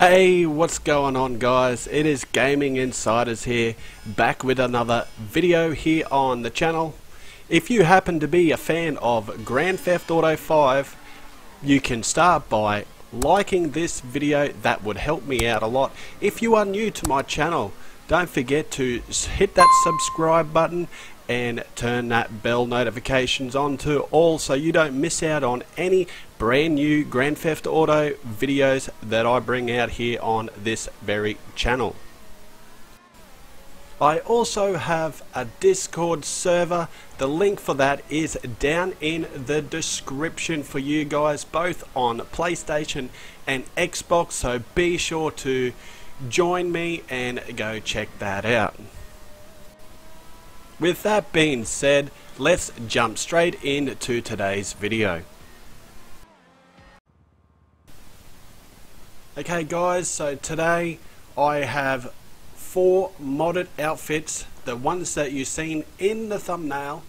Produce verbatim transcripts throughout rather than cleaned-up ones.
Hey, what's going on, guys? It is Gaming Insiders here, back with another video here on the channel. If you happen to be a fan of Grand Theft Auto five, you can start by liking this video. That would help me out a lot. If you are new to my channel, don't forget to hit that subscribe button and turn that bell notifications on to all so you don't miss out on any brand new Grand Theft Auto videos that I bring out here on this very channel. I also have a Discord server. The link for that is down in the description for you guys, both on PlayStation and Xbox, so be sure to join me and go check that out. With that being said, let's jump straight into today's video. Okay guys, so today I have four modded outfits, the ones that you've seen in the thumbnail,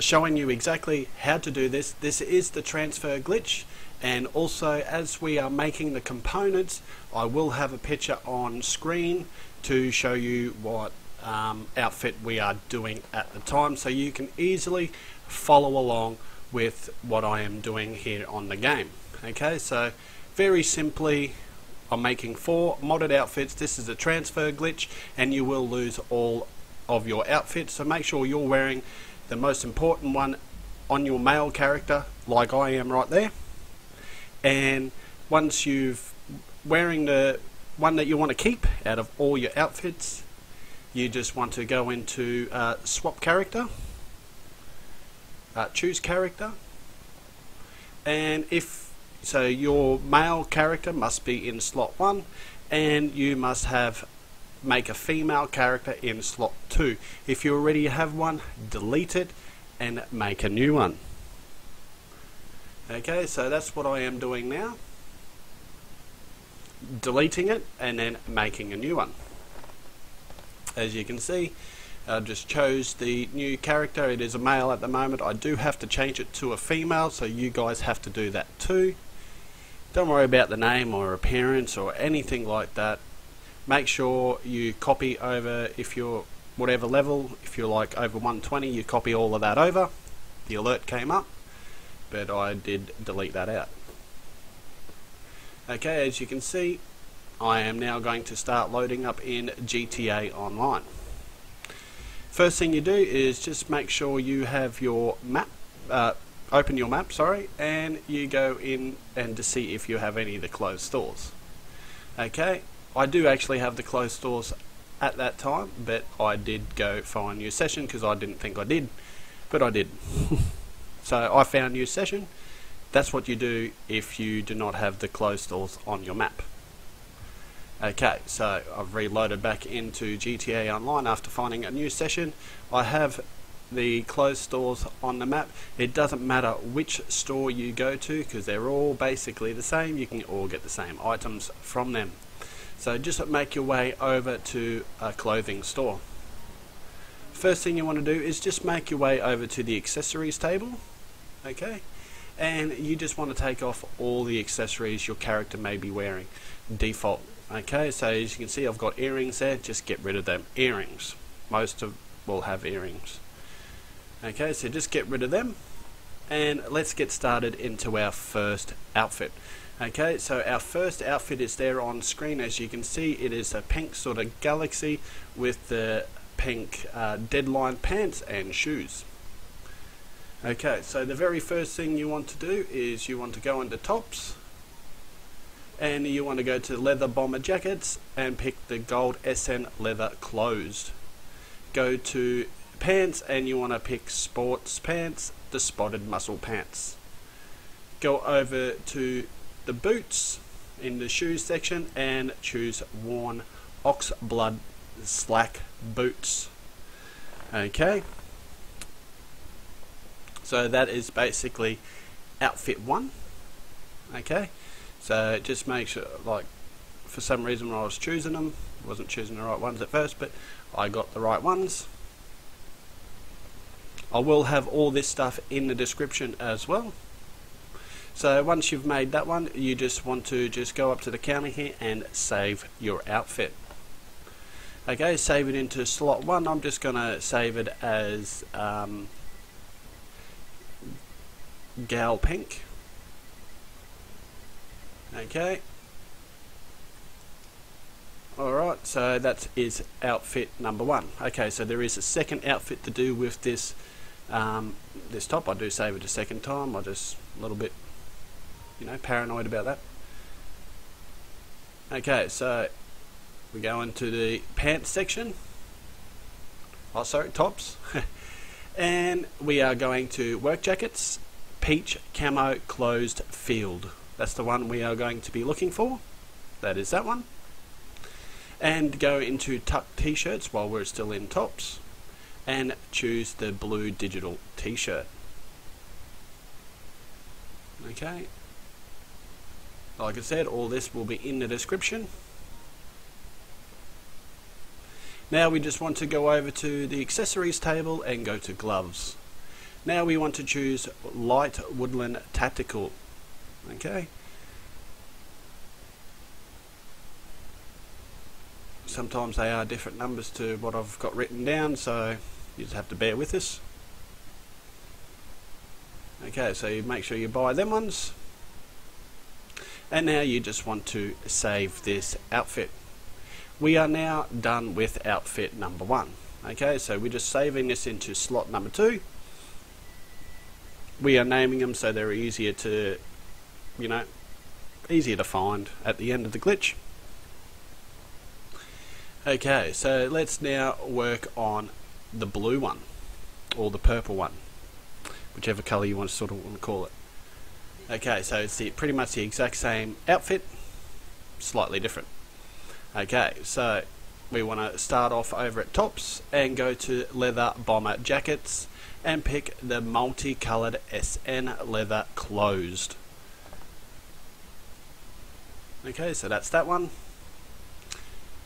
showing you exactly how to do this. This is the transfer glitch, and also as we are making the components, I will have a picture on screen to show you what Um, outfit we are doing at the time, so you can easily follow along with what I am doing here on the game. Okay, so very simply, I'm making four modded outfits. This is a transfer glitch and you will lose all of your outfits, so make sure you're wearing the most important one on your male character, like I am right there. And once you've wearing the one that you want to keep out of all your outfits, you just want to go into uh, swap character, uh, choose character, and if so, your male character must be in slot one, and you must have make a female character in slot two. If you already have one, delete it and make a new one. Okay, so that's what I am doing now, deleting it and then making a new one. As you can see, I just chose the new character. It is a male at the moment. I do have to change it to a female, so you guys have to do that too. Don't worry about the name or appearance or anything like that. Make sure you copy over, if you're whatever level, if you're like over one twenty, you copy all of that over. The alert came up, but I did delete that out. Okay, as you can see, I am now going to start loading up in G T A Online. First thing you do is just make sure you have your map, uh, open your map, sorry, and you go in and to see if you have any of the closed stores. Okay, I do actually have the closed stores at that time, but I did go find a new session because I didn't think I did, but I did. So I found new session. That's what you do if you do not have the closed stores on your map. Okay, so I've reloaded back into G T A Online after finding a new session. I have the closed stores on the map. It doesn't matter which store you go to because they're all basically the same. You can all get the same items from them. So just make your way over to a clothing store. First thing you want to do is just make your way over to the accessories table. Okay, and you just want to take off all the accessories your character may be wearing, default. Okay, so as you can see, I've got earrings there. Just get rid of them earrings. Most of will have earrings. Okay, so just get rid of them, and let's get started into our first outfit. Okay, so our first outfit is there on screen. As you can see, it is a pink sort of galaxy with the pink uh, deadline pants and shoes. Okay, so the very first thing you want to do is you want to go into tops, and you want to go to leather bomber jackets and pick the gold S N leather closed. Go to pants and you want to pick sports pants, the spotted muscle pants. Go over to the boots in the shoes section and choose worn ox blood slack boots. Okay, so that is basically outfit one. Okay, so just make sure, like, for some reason when I was choosing them, I wasn't choosing the right ones at first, but I got the right ones. I will have all this stuff in the description as well. So once you've made that one, you just want to just go up to the counter here and save your outfit. Okay, save it into slot one. I'm just gonna save it as um, Gal Pink. Okay. Alright, so that is outfit number one. Okay, so there is a second outfit to do with this um, this top. I do save it a second time. I just a little bit, you know, paranoid about that. Okay, so we go into the pants section. Oh, sorry, tops. And we are going to work jackets, peach camo closed field. That's the one we are going to be looking for. That is that one. And go into tucked t-shirts while we're still in tops and choose the blue digital t-shirt. Okay, like I said, all this will be in the description. Now we just want to go over to the accessories table and go to gloves. Now we want to choose light woodland tactical. Okay, sometimes they are different numbers to what I've got written down, so you just have to bear with us. Okay, so you make sure you buy them ones, and now you just want to save this outfit. We are now done with outfit number one. Okay, so we're just saving this into slot number two. We are naming them so they're easier to, you know, easier to find at the end of the glitch. Okay, so let's now work on the blue one, or the purple one, whichever colour you want to sort of want to call it. Okay, so it's the, pretty much the exact same outfit, slightly different. Okay, so we want to start off over at tops and go to leather bomber jackets and pick the multicoloured S N leather closed. Okay, so that's that one.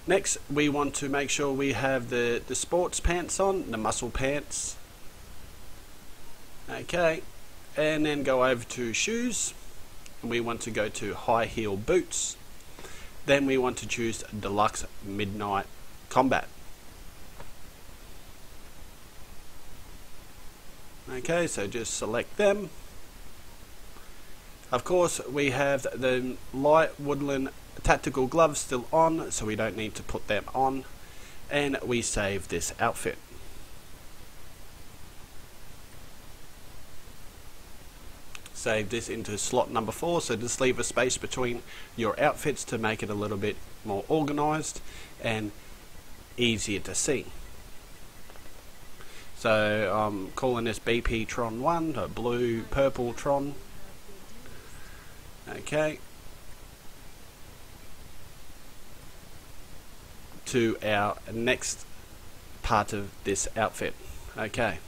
Next, we want to make sure we have the, the sports pants on, the muscle pants. Okay, and then go over to shoes. We want to go to high heel boots. Then we want to choose deluxe midnight combat. Okay, so just select them. Of course, we have the light woodland tactical gloves still on, so we don't need to put them on, and we save this outfit. Save this into slot number four, so just leave a space between your outfits to make it a little bit more organized and easier to see. So I'm calling this B P Tron one, a blue purple Tron. Okay, to our next part of this outfit. Okay,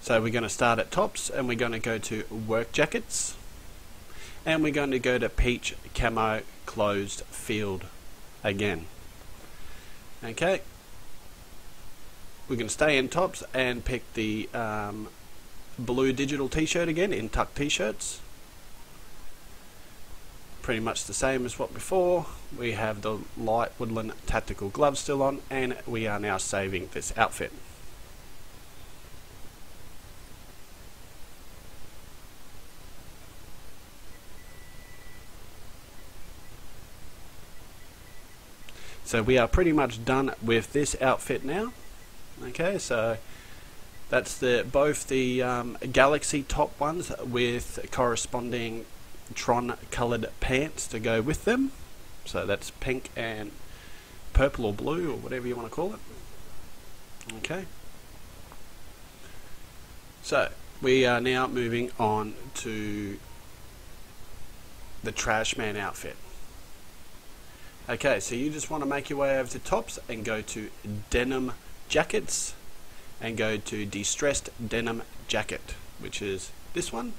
so we're going to start at tops and we're going to go to work jackets and we're going to go to peach camo closed field again. Okay, we're going to stay in tops and pick the um, blue digital t-shirt again in tuck t-shirts. Pretty much the same as what before. We have the light woodland tactical gloves still on, and we are now saving this outfit. So we are pretty much done with this outfit now. Okay, so that's the both the um, Galaxy top ones with corresponding Tron coloured pants to go with them. So that's pink and purple or blue or whatever you want to call it. Okay, so we are now moving on to the Trash Man outfit. Okay, so you just want to make your way over to tops and go to denim jackets and go to distressed denim jacket, which is this one.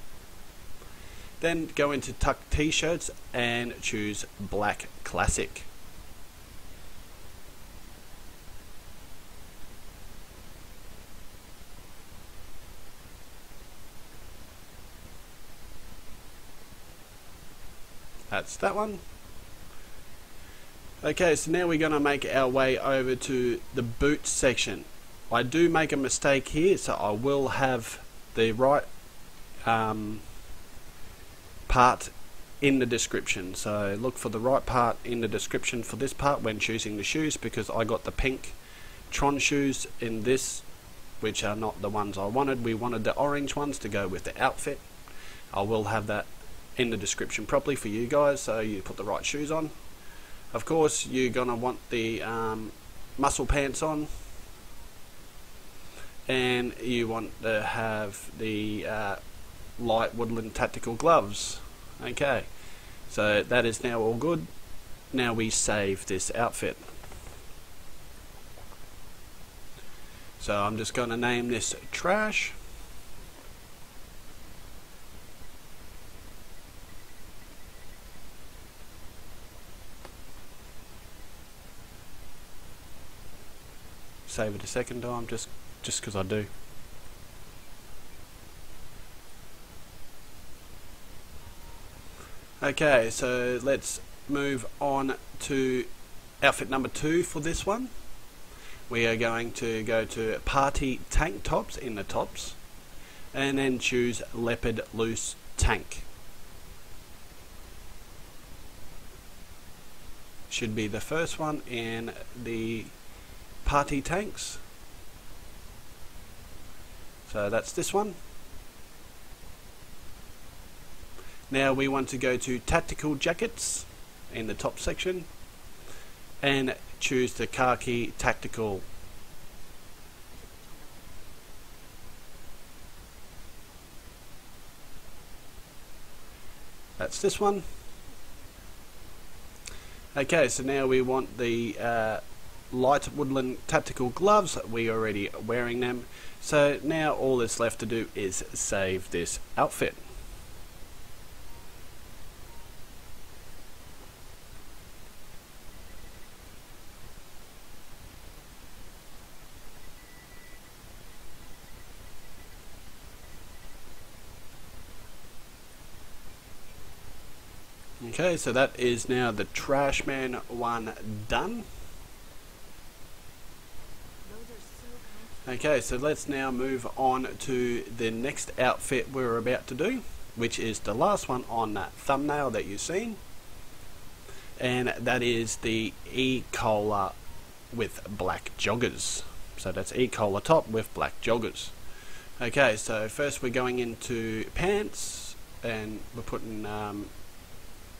Then go into tucked t-shirts and choose black classic. that's that one. Okay, so now we're going to make our way over to the boot section. I do make a mistake here, so I will have the right um, part in the description. So look for the right part in the description for this part when choosing the shoes, because I got the Pink Tron shoes in this, which are not the ones I wanted. We wanted the orange ones to go with the outfit. I will have that in the description properly for you guys, so you put the right shoes on. Of course, you're going to want the um, muscle pants on, and you want to have the uh, light woodland tactical gloves. Okay, so that is now all good. Now we save this outfit. So I'm just going to name this trash. Save it a second time, just just because I do. Okay, so let's move on to outfit number two for this one. We are going to go to party tank tops in the tops, and then choose leopard loose tank. Should be the first one in the party tanks. So that's this one. Now we want to go to tactical jackets in the top section and choose the khaki tactical. That's this one. Okay, so now we want the uh, light woodland tactical gloves. We already are wearing them, so now all that's left to do is save this outfit. Okay, so that is now the trash man one done. Okay, so let's now move on to the next outfit we're about to do, which is the last one on that thumbnail that you've seen, and that is the E Cola with black joggers. So that's E Cola top with black joggers. Okay, so first we're going into pants, and we're putting um,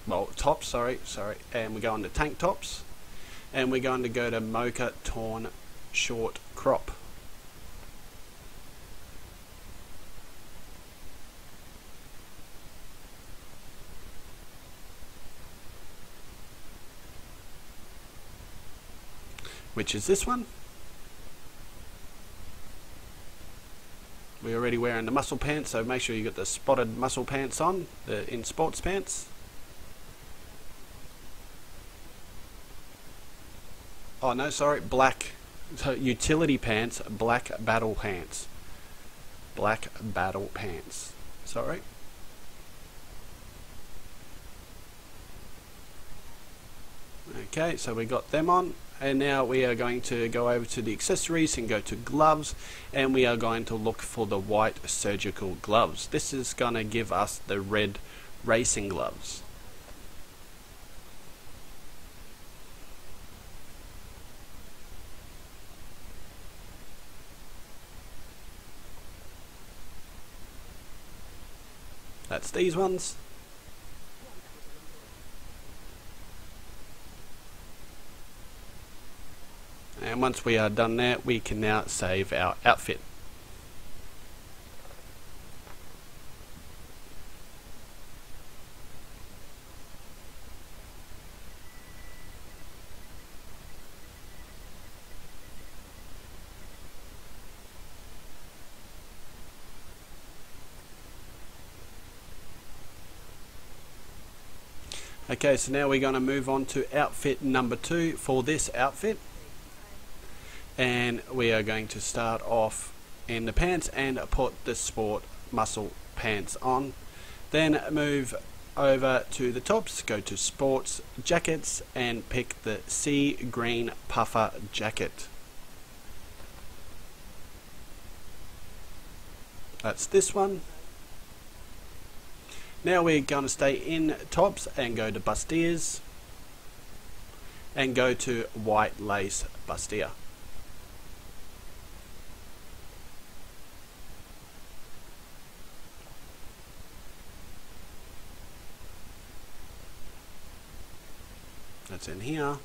well tops, sorry, sorry, and we're going to tank tops, and we're going to go to mocha torn short crop. Which is this one. We're already wearing the muscle pants, so make sure you got the spotted muscle pants on, the in sports pants. Oh no, sorry, black so utility pants, black battle pants. Black battle pants. Sorry. Okay, so we got them on. And now we are going to go over to the accessories and go to gloves, and we are going to look for the white surgical gloves. This is going to give us the red racing gloves. That's these ones. And once we are done there, we can now save our outfit. Okay, so now we're going to move on to outfit number two for this outfit. And we are going to start off in the pants and put the sport muscle pants on, then move over to the tops, go to sports jackets and pick the sea green puffer jacket. That's this one. Now we're going to stay in tops and go to bustiers and go to white lace bustier. That's in here, and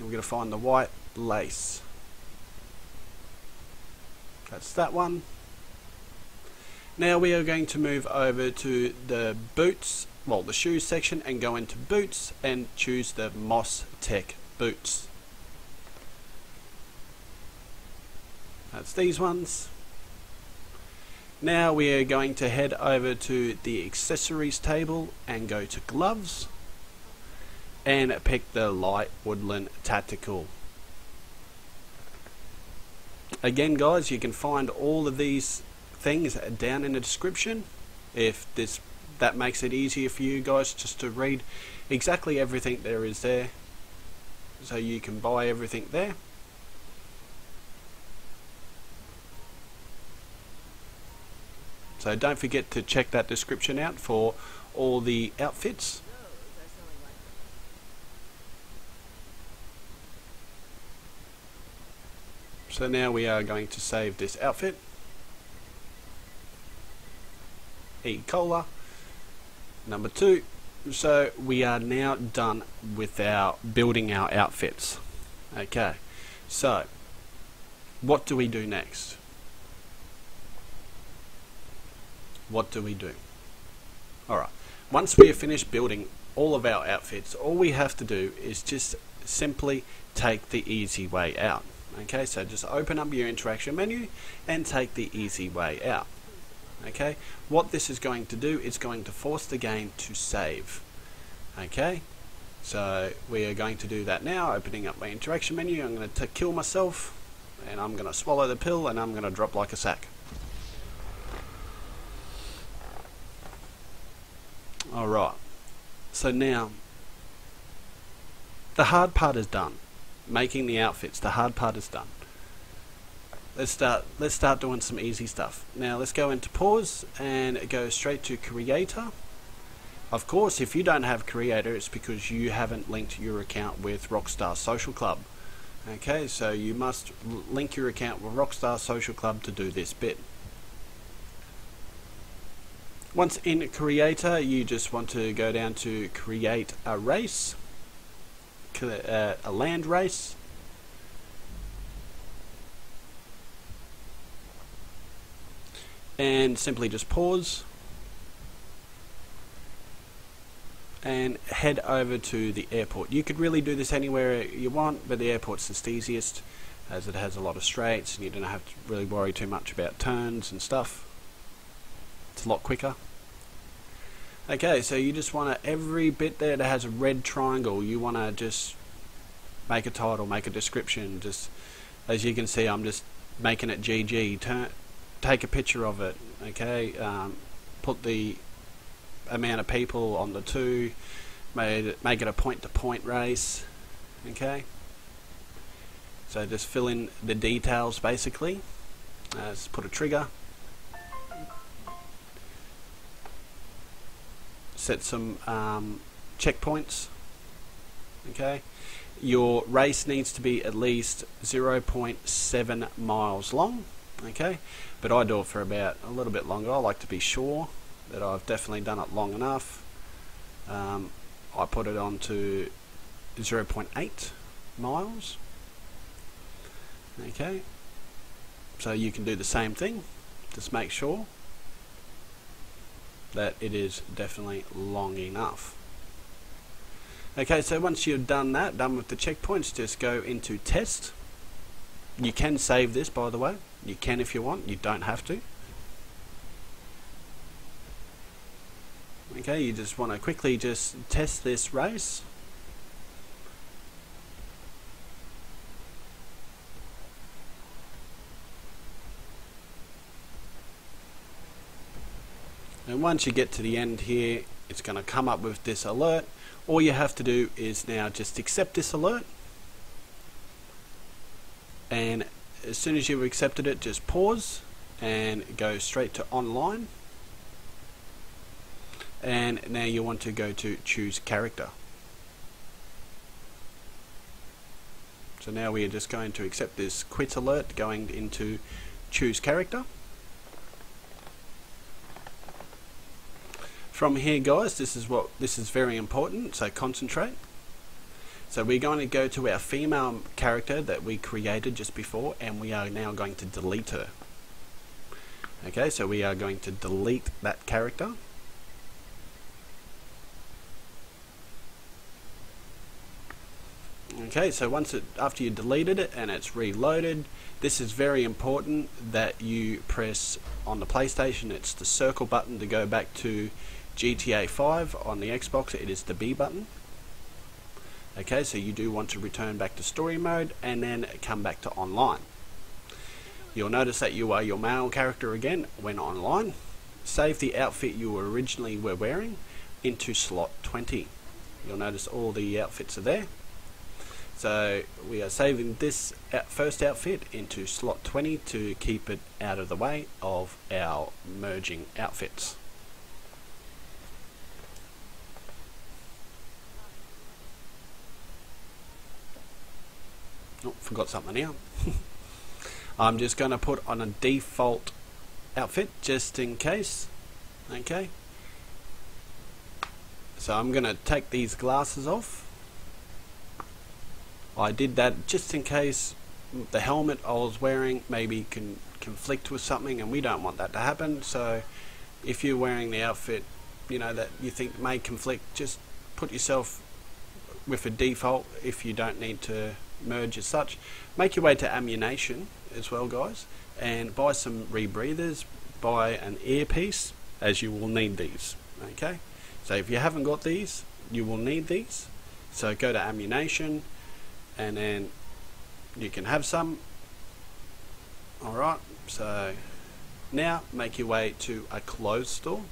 we're going to find the white lace. That's that one. Now we are going to move over to the boots, well the shoes section, and go into boots and choose the Moss Tech boots. That's these ones. Now we are going to head over to the accessories table and go to gloves and pick the light woodland tactical. Again guys, you can find all of these things down in the description if this that makes it easier for you guys just to read exactly everything there is there, so you can buy everything there. So don't forget to check that description out for all the outfits. So now we are going to save this outfit, E Cola number two. So we are now done with our building our outfits. Okay, so what do we do next? What do we do? Alright, once we have finished building all of our outfits, all we have to do is just simply take the easy way out. Okay, so just open up your interaction menu and take the easy way out. Okay, what this is going to do, it's going to force the game to save. Okay, so we are going to do that now, opening up my interaction menu. I'm going to kill myself and I'm going to swallow the pill and I'm going to drop like a sack. Alright, so now the hard part is done. Making the outfits, the hard part is done. Let's start let's start doing some easy stuff. Now let's go into pause and go straight to creator. Of course, if you don't have creator, it's because you haven't linked your account with Rockstar Social Club. Okay, so you must link your account with Rockstar Social Club to do this bit. Once in creator, you just want to go down to create a race. Uh, a land race, and simply just pause and head over to the airport. You could really do this anywhere you want, but the airport's just easiest as it has a lot of straights and you don't have to really worry too much about turns and stuff. It's a lot quicker. Okay, so you just want to, every bit there that has a red triangle, you want to just make a title, make a description. Just as you can see, I'm just making it G G. Turn, take a picture of it. Okay, um, put the amount of people on the two. Made it, make it a point-to-point race. Okay, so just fill in the details basically. Uh, let's put a trigger. Set some um, checkpoints. Okay, your race needs to be at least zero point seven miles long. Okay, but I do it for about a little bit longer. I like to be sure that I've definitely done it long enough. Um, I put it on to zero point eight miles. Okay, so you can do the same thing. Just make sure that it is definitely long enough. Okay, so once you've done that, done with the checkpoints, just go into test. You can save this, by the way. You can if you want, you don't have to. Okay, you just want to quickly just test this race. And once you get to the end here, it's going to come up with this alert. All you have to do is now just accept this alert, and as soon as you've accepted it, just pause and go straight to online, and now you want to go to choose character. So now we are just going to accept this quit alert, going into choose character. From here, guys, this is what this is very important, so concentrate. So we're going to go to our female character that we created just before, and we are now going to delete her. Okay, so we are going to delete that character. Okay, so once it after you deleted it and it's reloaded, this is very important that you press on the PlayStation, it's the circle button to go back to G T A five. On the Xbox, it is the B button. Okay, so you do want to return back to story mode and then come back to online. You'll notice that you are your male character again when online. Save the outfit you originally were wearing into slot twenty. You'll notice all the outfits are there. So we are saving this first outfit into slot twenty to keep it out of the way of our merging outfits. Oh, forgot something here. I'm just going to put on a default outfit just in case. Okay. So I'm going to take these glasses off. I did that just in case the helmet I was wearing maybe can conflict with something, and we don't want that to happen. So if you're wearing the outfit, you know, that you think may conflict, just put yourself with a default if you don't need to merge as such. Make your way to ammunition as well, guys, and buy some rebreathers, buy an earpiece, as you will need these. Okay, so if you haven't got these, you will need these, so go to ammunition and then you can have some. Alright, so now make your way to a clothes store,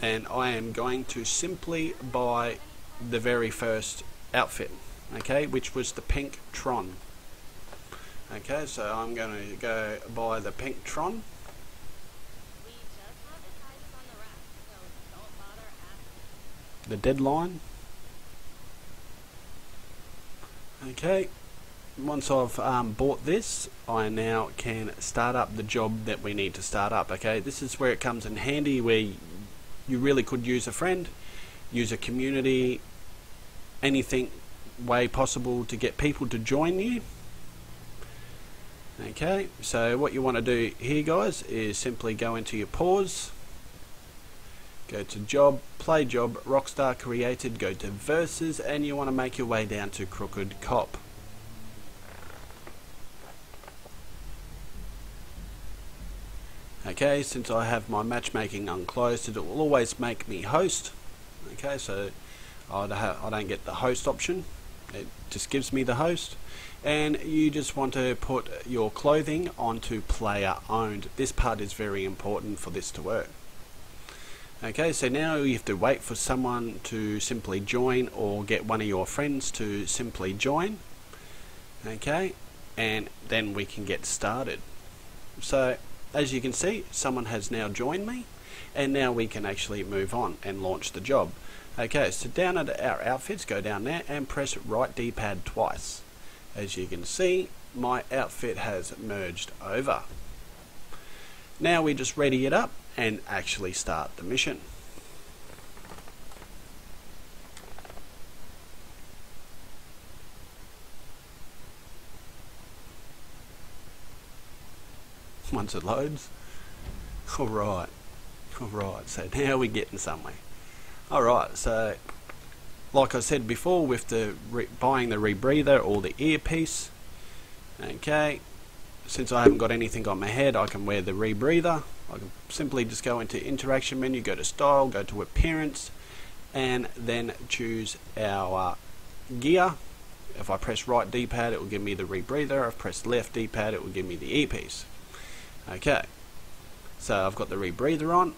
and I am going to simply buy the very first outfit, okay, which was the Pink Tron. Okay, so I'm going to go buy the Pink Tron. The deadline. Okay, once I've um, bought this, I now can start up the job that we need to start up. Okay, this is where it comes in handy, where you really could use a friend, use a community, anything way possible to get people to join you. Okay, so what you want to do here, guys, is simply go into your pause, go to job, play job, Rockstar created, go to versus, and you want to make your way down to Crooked Cop. Okay, since I have my matchmaking unclosed, it will always make me host. Okay, so I'd ha I don't get the host option, it just gives me the host. And you just want to put your clothing onto player owned. This part is very important for this to work. Okay, so now you have to wait for someone to simply join, or get one of your friends to simply join. Okay, and then we can get started. So as you can see, someone has now joined me, and now we can actually move on and launch the job. Okay, so down at our outfits, go down there and press right D-pad twice. As you can see, my outfit has merged over. Now we just ready it up and actually start the mission. Once it loads. Alright, alright, so now we're getting somewhere. Alright, so like I said before, with the re buying the rebreather or the earpiece, okay, since I haven't got anything on my head, I can wear the rebreather. I can simply just go into interaction menu, go to style, go to appearance, and then choose our uh, gear. If I press right D-pad, it will give me the rebreather. If I press left D-pad, it will give me the earpiece. Okay, so I've got the rebreather on.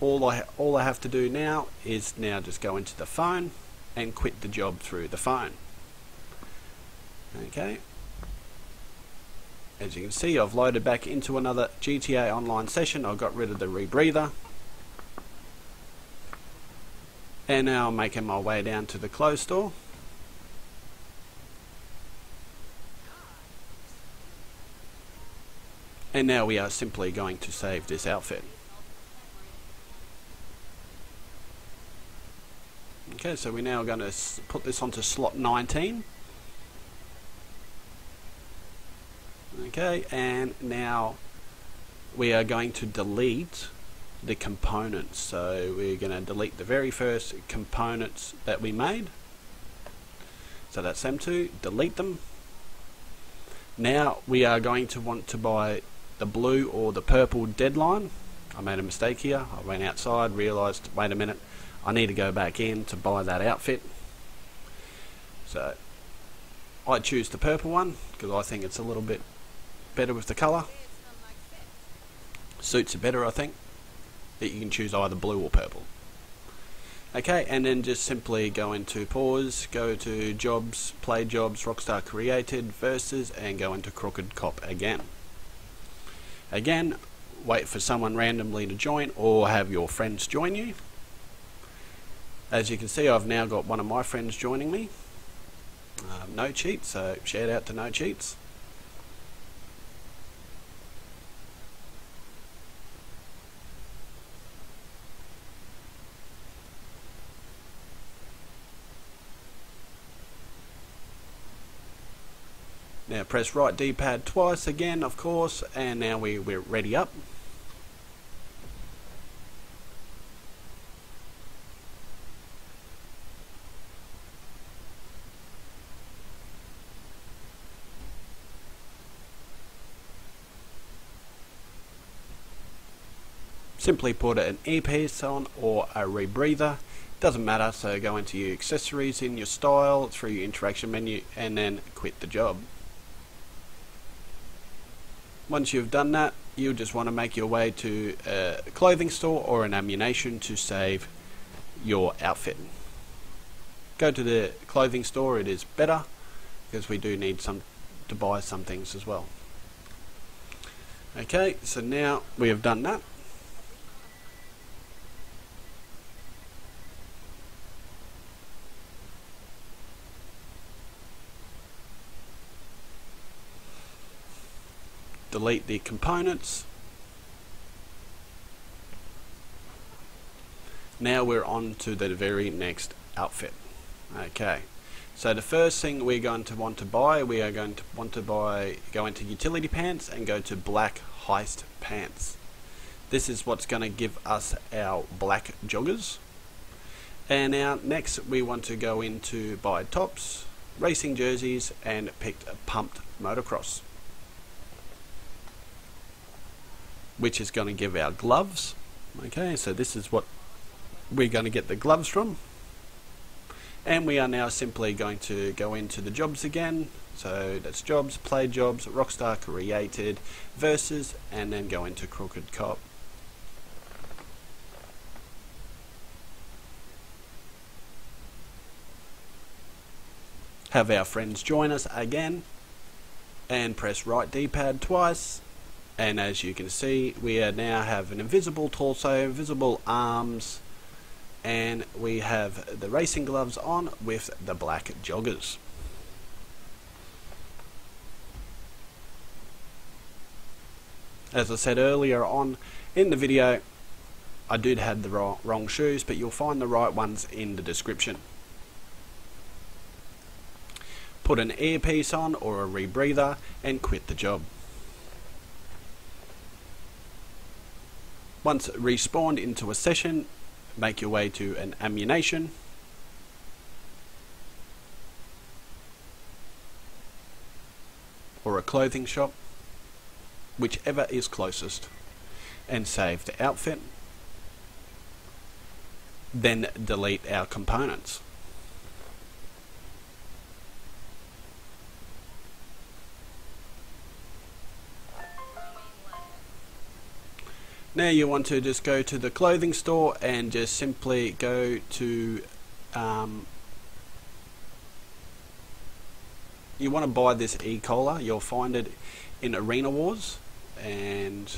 All I, all I have to do now is now just go into the phone and quit the job through the phone. Okay, as you can see, I've loaded back into another G T A Online session. I got rid of the rebreather. And now I'm making my way down to the clothes store. And now we are simply going to save this outfit. Okay, so we're now going to put this onto slot nineteen. Okay, and now we are going to delete the components. So we're going to delete the very first components that we made. So that's them two, delete them. Now we are going to want to buy the blue or the purple deadline. I made a mistake here. I went outside, realized, wait a minute, I need to go back in to buy that outfit. So I choose the purple one because I think it's a little bit better with the color. Suits are better, I think. That you can choose either blue or purple. Okay, and then just simply go into pause, go to jobs, play jobs, Rockstar created, versus, and go into Crooked Cop again. Again, wait for someone randomly to join or have your friends join you. As you can see, I've now got one of my friends joining me. Um, no cheats, so shout out to no cheats. Now press right D-pad twice again, of course, and now we, we're ready up. Simply put an earpiece on or a rebreather, doesn't matter, so go into your accessories in your style through your interaction menu and then quit the job. Once you've done that, you'll just want to make your way to a clothing store or an ammunition to save your outfit. Go to the clothing store, it is better because we do need some to buy some things as well. Okay, so now we have done that. Delete the components. Now we're on to the very next outfit. Okay, so the first thing we're going to want to buy, we are going to want to buy, go into utility pants and go to black heist pants. This is what's going to give us our black joggers. And now next we want to go into buy tops, racing jerseys, and pick a pumped motocross, which is going to give our gloves. Okay, so this is what we're going to get the gloves from. And we are now simply going to go into the jobs again. So that's jobs, play jobs, Rockstar created, versus, and then go into Crooked Cop. Have our friends join us again and press right D-pad twice. And as you can see, we are now have an invisible torso, visible arms, and we have the racing gloves on with the black joggers. As I said earlier on in the video, I did have the wrong, wrong shoes, but you'll find the right ones in the description. Put an earpiece on or a rebreather and quit the job. Once respawned into a session, make your way to an ammunition. Or a clothing shop. Whichever is closest. And save the outfit. Then delete our components. Now you want to just go to the clothing store and just simply go to um, you want to buy this E Cola. You'll find it in Arena Wars, and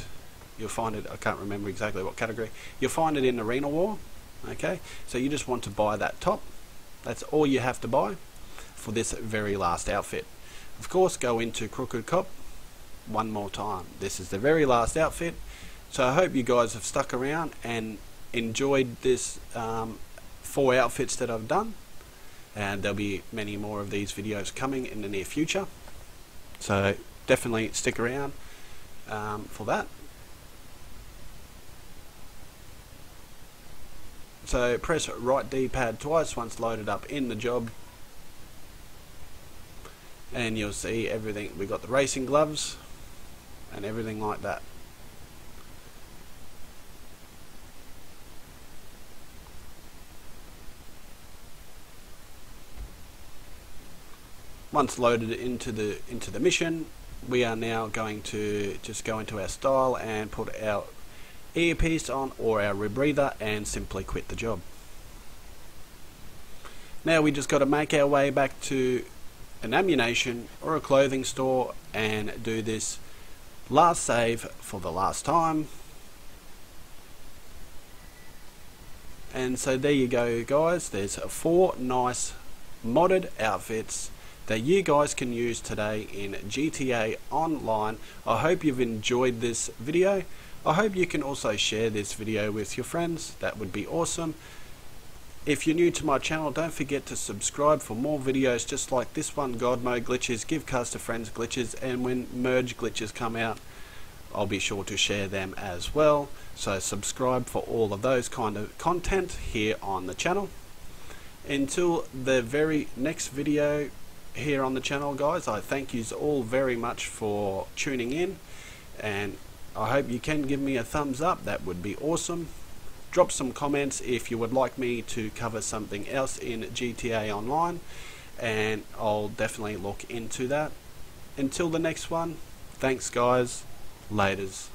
you'll find it, I can't remember exactly what category, you'll find it in Arena War. Okay, so you just want to buy that top. That's all you have to buy for this very last outfit. Of course, go into Crooked Cop one more time. This is the very last outfit. So I hope you guys have stuck around and enjoyed this um, four outfits that I've done, and there'll be many more of these videos coming in the near future, so definitely stick around um, for that. So press right D-pad twice once loaded up in the job, and you'll see everything. We've got the racing gloves and everything like that. Once loaded into the into the mission, we are now going to just go into our style and put our earpiece on or our rebreather and simply quit the job. Now we just got to make our way back to an ammunition or a clothing store and do this last save for the last time. And so there you go, guys. There's four nice modded outfits that you guys can use today in G T A Online. I hope you've enjoyed this video. I hope you can also share this video with your friends. That would be awesome. If you're new to my channel, don't forget to subscribe for more videos just like this one. God mode glitches, give cars to friends glitches, and when merge glitches come out, I'll be sure to share them as well. So subscribe for all of those kind of content here on the channel. Until the very next video here on the channel, guys, I thank you all very much for tuning in, and I hope you can give me a thumbs up. That would be awesome. Drop some comments if you would like me to cover something else in G T A Online, and I'll definitely look into that. Until the next one, thanks guys, laters.